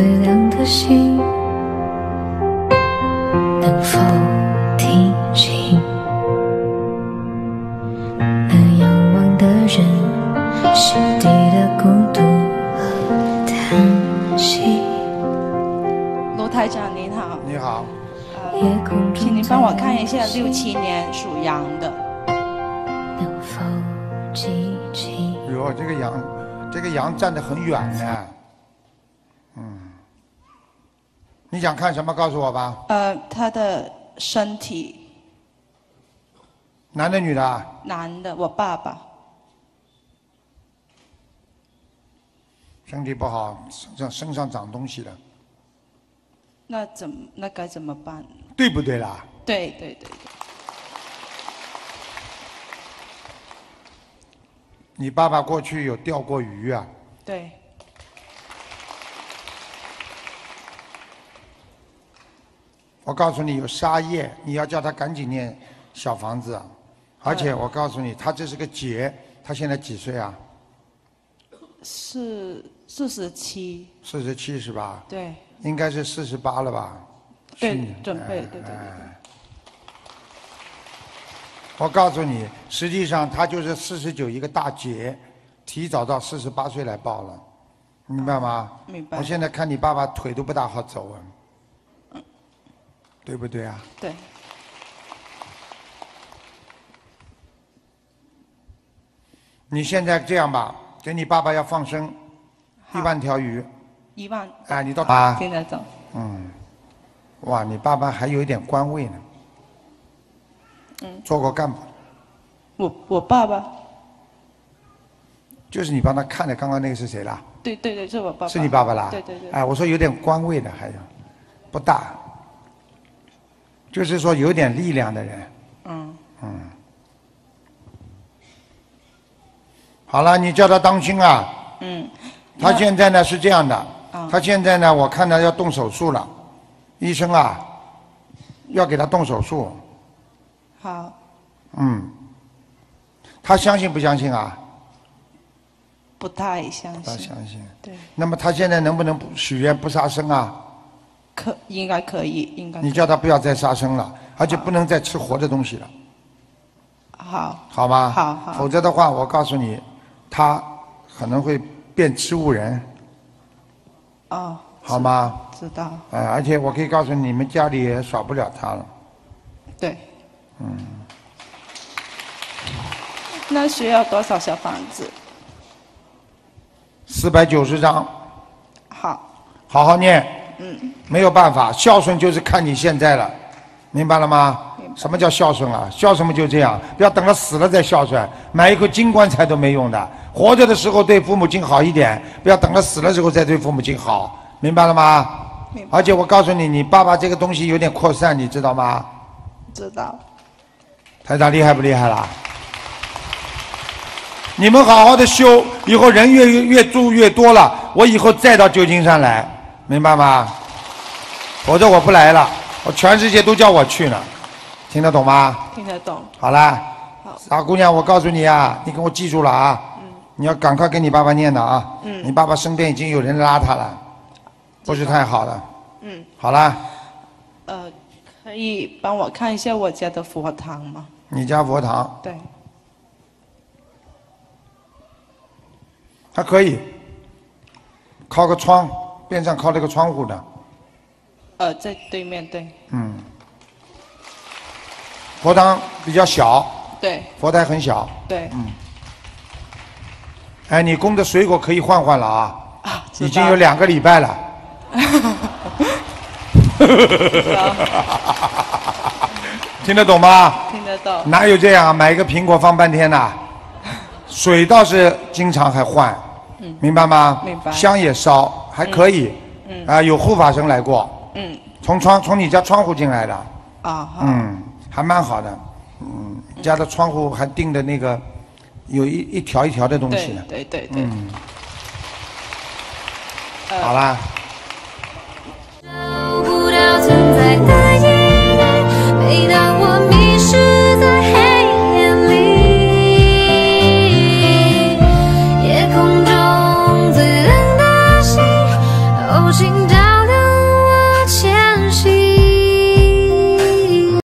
最亮的星能否听清？那仰望的人心底的孤独和叹息。罗台长您好，你好，请您帮我看一下67年属羊的。能否记起？哟，这个羊站得很远呢、啊。 你想看什么？告诉我吧。他的身体。男的，女的？男的，我爸爸。身体不好，身上长东西了。那该怎么办？对不对啦？对对对对。你爸爸过去有钓过鱼啊？对。 我告诉你，有沙叶，你要叫他赶紧念小房子。而且我告诉你，他这是个劫。他现在几岁啊？47。47是吧？对。应该是48了吧？对，准备，对对对。我告诉你，实际上他就是49一个大劫，提早到48岁来报了，明白吗？明白。我现在看你爸爸腿都不大好走啊。 对不对啊？对。你现在这样吧，给你爸爸要放生1万条鱼。1万。哎，你到啊，现在走。嗯，哇，你爸爸还有一点官位呢。嗯。做过干部。我爸爸。就是你帮他看的，刚刚那个是谁啦？对对对，是我爸爸。是你爸爸啦？对对对。哎，我说有点官位的，还有，不大。 就是说有点力量的人，好了，你叫他当心啊。嗯，他现在呢是这样的，他现在呢我看他要动手术了，医生啊，要给他动手术。好。嗯，他相信不相信啊？不太相信。不太相信。对。那么他现在能不能许愿不杀生啊？ 应该可以，应该。你叫他不要再杀生了，而且不能再吃活的东西了。好。好吗？好好。否则的话，我告诉你，他可能会变植物人。哦。好吗？知道。哎，而且我可以告诉你，你们家里也少不了他了。对。嗯。那需要多少小房子？490张。好。好好念。 嗯，没有办法，孝顺就是看你现在了，明白了吗？什么叫孝顺啊？孝顺嘛就这样，不要等到死了再孝顺，买一口金棺材都没用的。活着的时候对父母亲好一点，不要等到死了之后再对父母亲好，明白了吗？明白。而且我告诉你，你爸爸这个东西有点扩散，你知道吗？知道。台长厉害不厉害啦？你们好好的修，以后人越住越多了，我以后再到旧金山来。 明白吗？否则我不来了，我全世界都叫我去呢，听得懂吗？听得懂。好啦，傻姑娘，我告诉你啊，你给我记住了啊，你要赶快跟你爸爸念的啊，你爸爸身边已经有人拉他了，不是太好了。嗯。好啦。可以帮我看一下我家的佛堂吗？你家佛堂？对。还可以，靠个窗。 边上靠那个窗户的，在对面对。嗯，佛堂比较小。对。佛台很小。对。嗯。哎，你供的水果可以换换了啊。啊。已经有2个礼拜了。听得懂吗？听得懂。哪有这样、啊、买一个苹果放半天呐？水倒是经常还换。 明白吗？明白。香也烧，还可以。嗯。啊，有护法神来过。嗯。从你家窗户进来的。啊。嗯，还蛮好的。嗯，家的窗户还钉的那个，有一条的东西呢。对对对。嗯。好啦。无情的。